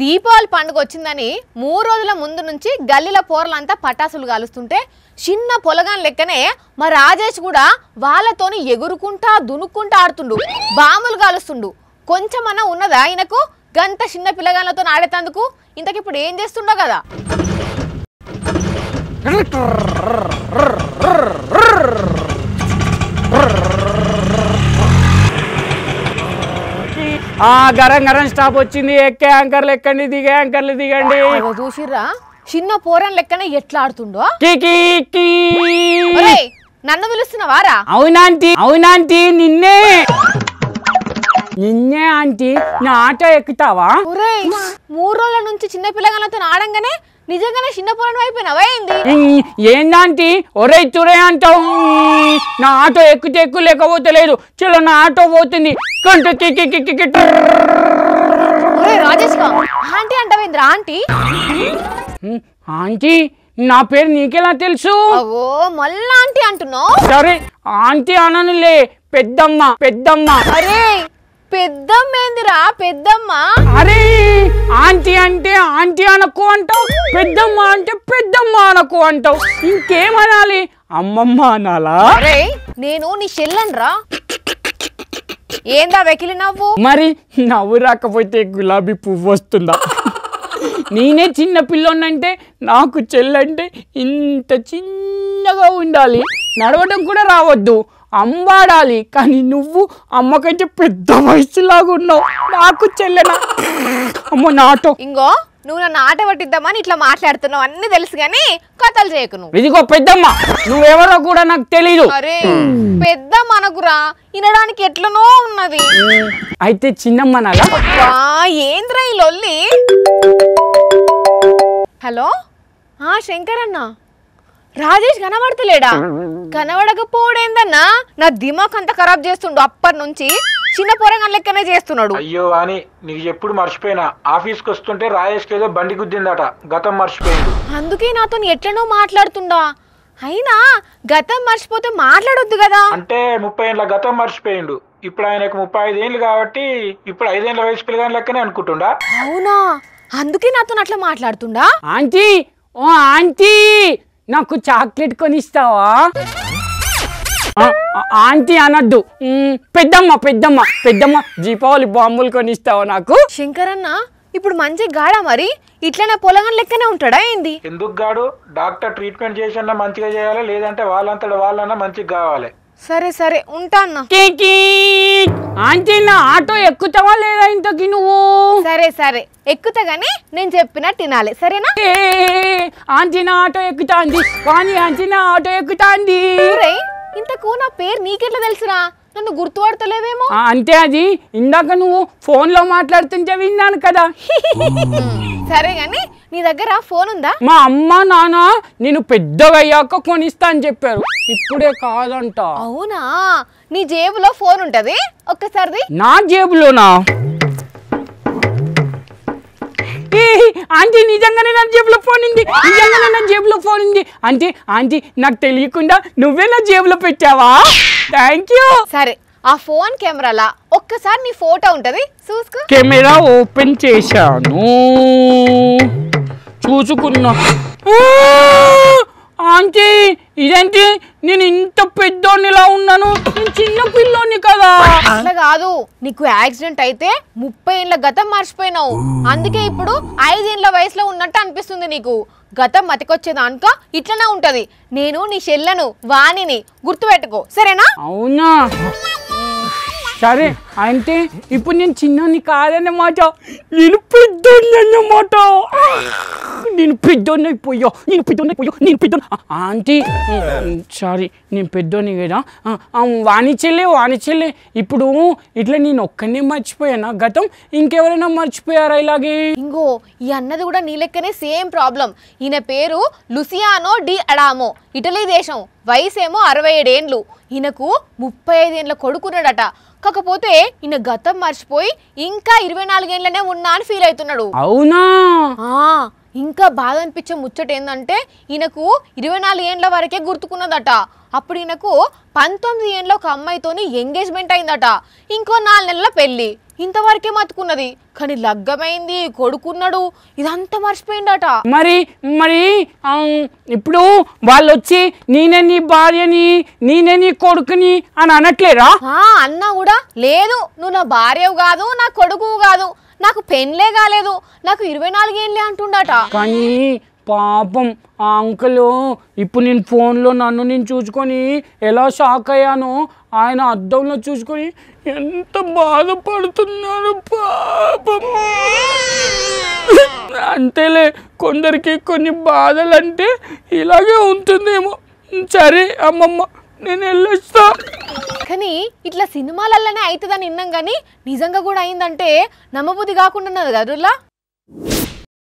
దీపావళి పండుగ వచ్చిందని 3 రోజుల ముందు నుంచి గల్లీల పోరలంతా పటాసులు కాలుస్తుంటే చిన్న పొలగాన్ లెక్కనే మా రాజేష్ కూడా వాళ్ళతోని ఎగురుకుంటా దునుక్కుంటా ఆడుతుండు బాములు కాలుస్తుండు కొంచెమన్నా ఉన్నదా ఆయనకు గంట చిన్న పిల్లగాళ్ళతో ఆడేతందుకు ఇంతకి ఇప్పుడు ఏం చేస్తుండో కదా గరం గరం స్టాప్ వచ్చింది ఎక్కే యాంకర్లు ఎక్కండి దిగే యాంకర్లు దిగండి చూసిర్రా చిన్న పోరన్ లెక్కనే ఎట్లా ఆడుతుండో నన్ను పిలుస్తున్నావారా అవునాంటీ అవునాంటీ నిన్నే నిన్నే ఆంటీ నా ఆటో ఎక్కుతావా 3 రోజుల నుంచి చిన్న పిల్లగాళ్ళతో ఆడంగానే నిజంగానే చిన్న పొలం అయిపోయినావైంది ఏందంటే ఒరే చురే అంటావు నా ఆటో ఎక్కుతే ఎక్కువ లేకపోతలేదు చలో నా ఆటో పోతుంది రాజేష్ ఆంటీ అంటావేంద్ర ఆంటీ ఆంటీ నా పేరు నీకెలా తెలుసు ఓ మళ్ళా ఆంటీ అంటున్నావు సరే ఆంటీ అననులే పెద్దమ్మ పెద్దమ్మ అరే పెద్దమ్మేందిరా పెద్దమ్మ అరే ఆంటీ అంటే ఆంటీ అనకు అంటావు పెద్దమ్మ అంటే పెద్దమ్మ అనకు అంటావు ఇంకేమనాలి అమ్మమ్మ అనాలా నేను నీ చెల్లెనరా ఏందా వెకిలి నవ్వు మరి నవ్వు రాకపోతే గులాబీ పువ్వు వస్తుందా నేనే చిన్న పిల్లోనంటే నాకు చెల్లంటే ఇంత చిన్నగా ఉండాలి నడవడం కూడా రావద్దు అమ్మాడాలి కానీ నువ్వు అమ్మకంటే పెద్ద వయసులాగా ఉన్నావు నాకు చెల్లెనా అమ్మ నాటో ఇంకో నువ్వు నన్ను ఆట పట్టిద్దామని ఇట్లా మాట్లాడుతున్నావు అన్ని తెలుసు కానీ కథలు చేయకు నువ్వు ఇదిగో పెద్దమ్మ నువ్వెవరో కూడా నాకు తెలీదు పెద్దమ్మ అనకురా వినడానికి ఎట్లనో ఉన్నది అయితే చిన్నమ్మ నాలా ఏంద్రా ఈ లొల్లి హలో శంకర్ అన్న రాజేష్ కనబడతలేడా కనబడకపోడేందన్నా నా దిమాక్ అంతా ఖరాబ్ చేస్తుండు అప్పటి నుంచి చిన్న పొరగం లెక్కనే చేస్తున్నాడు అయ్యో అని నీకు ఎప్పుడు మర్చిపోయినా ఆఫీస్కి వస్తుంటే రాజేష్ ఏదో బండి గుద్దిందట గతం మర్చిపోయింది అందుకే నాతో ఎట్లనో మాట్లాడుతుండా అయినా గతం మర్చిపోతే మాట్లాడొద్దు కదా అంటే 30 ఏళ్ళ గతం మర్చిపోయిండు ఇప్పుడు ఆయనకు 35 ఏళ్ళు కాబట్టి ఇప్పుడు 5 ఏళ్ళ వయసు పిల్లగాని లెక్కనే అనుకుంటుండా అవునా అందుకే నాతో అట్లా మాట్లాడుతుండా ఆంటీ ఓ ఆంటీ నాకు చాక్లెట్ కొనిస్తావా ఆంటీ అనద్దు పెద్దమ్మ పెద్దమ్మ పెద్దమ్మ దీపావళి బాంబులు కొనిస్తావా నాకు శంకర్ అన్న ఇప్పుడు మంచి గాడా మరి ఇట్లనే పొలగం లెక్కనే ఉంటాడా ఏంది ఎందుకు గాడు డాక్టర్ ట్రీట్మెంట్ చేసినా మంచిగా చేయాలి లేదంటే వాళ్ళంతట వాళ్ళన్నా మంచిగా కావాలి సరే సరే ఉంటా అన్న ఆంటీ నా ఆటో ఎక్కుతావా లేదా ఇంతకి నువ్వు సరే సరే ఎక్కుతా గానీ నేను చెప్పినా తినాలి సరేనా ఆంటీ నా ఆటో ఎక్కుతాంది కానీ ఆంటీ నా ఆటో ఎక్కుతాంది ఇంతకు నా పేరు నీకెట్లా తెలుసురా నన్ను గుర్తుపడతలేవేమో అంటే అది ఇందాక నువ్వు ఫోన్ లో మాట్లాడుతుంటే విన్నాను కదా సరే గానీ నీ దగ్గర ఫోన్ ఉందా మా అమ్మ నాన్న నేను పెద్దగా అయ్యాక కొనిస్తా అని చెప్పారు ఇప్పుడే కాదంట అవునా నీ జేబులో ఫోన్ ఉంటది ఒక్కసారి నా జేబులోనా ఆంటీ నిజంగానే నా జేబులో ఫోన్ ఉంది నిజంగానే నా జేబులో ఫోన్ ఉంది అంటే ఆంటీ నాకు తెలియకుండా నువ్వే నా జేబులో పెట్టావా థ్యాంక్ యూ సరే ఆ ఫోన్ కెమెరాలా ఒక్కసారి నీ ఫోటో ఉంటది చూసుకో కెమెరా ఓపెన్ చేశాను చూసుకున్నా ఆంటీ ఇదేంటి నేను ఇంత పెద్దోనిలా ఉన్నాను నేను చిన్న పిల్లోని కదా అట్లా కాదు నీకు యాక్సిడెంట్ అయితే 30 ఏళ్ళ గతం మర్చిపోయినావు అందుకే ఇప్పుడు 5 ఏళ్ళ వయసులో ఉన్నట్టు అనిపిస్తుంది నీకు గతం మతికొచ్చేదానికో ఇట్లనే ఉంటది నేను నీ చెల్లెను వాణిని గుర్తుపెట్టుకో సరేనా అవునా సరే అంటే ఇప్పుడు నేను చిన్నోని కాదన్నమాట నేను పెద్దోని అన్నమాట నేను పెద్దోని అయిపోయా నేను పెద్దోని అయిపోయా నేను పెద్ద ఆంటీ సారీ నేను పెద్దోని కదా వాణిచెల్లే ఇప్పుడు ఇట్లా నేను ఒక్కనే మర్చిపోయానా గతం ఇంకెవరైనా మర్చిపోయారా ఇలాగే ఇంకో ఈ అన్నది కూడా నీ లెక్కనే సేమ్ ప్రాబ్లం ఈయన పేరు లూసియానో డి అడామో ఇటలీ దేశం వయసేమో 67 ఏళ్ళు ఈయనకు 35 ఏళ్ళ కొడుకున్నాడట కాకపోతే ఈయన గతం మర్చిపోయి ఇంకా 24 ఏళ్ళనే ఉన్నా అని ఫీల్ అవుతున్నాడు అవునా ఇంకా బాధ అనిపించే ముచ్చట ఏంటంటే ఈయనకు 24 ఏళ్ళ వరకే గుర్తుకున్నదట అప్పుడు ఈయనకు 19 ఏళ్ళ ఒక అమ్మాయితోని ఎంగేజ్మెంట్ అయిందట ఇంకో 4 నెలల పెళ్లి ఇంతవరకే మత్తుకున్నది కానీ లగ్గమైంది కొడుకున్నాడు ఇదంతా మర్చిపోయిందట మరి మరి ఇప్పుడు వాళ్ళు వచ్చి నేనే నీ భార్యని నేనే నీ కొడుకుని అని అనట్లేరా ఆ అన్న కూడా లేదు నువ్వు నా భార్యవు కాదు నా కొడుకువు కాదు నాకు పెళ్ళే కాలేదు నాకు 24 ఏళ్ళే అంటుండట కానీ పాపం ఆ అంకుల్ ఇప్పుడు నేను ఫోన్లో నన్ను నేను చూసుకొని ఎలా షాక్ అయ్యానో ఆయన అద్దంలో చూసుకొని ఎంత బాధపడుతున్నాడు పాపం అంతేలే కొందరికి కొన్ని బాధలంటే ఇలాగే ఉంటుందేమో సరే అమ్మమ్మ నేను వెళ్ళొస్తా కానీ ఇట్లా సినిమాలల్లనే అవుతుందని విన్నాం కానీ నిజంగా కూడా అయిందంటే నమ్మబుద్ధి కాకుండా ఉన్నది కదరులా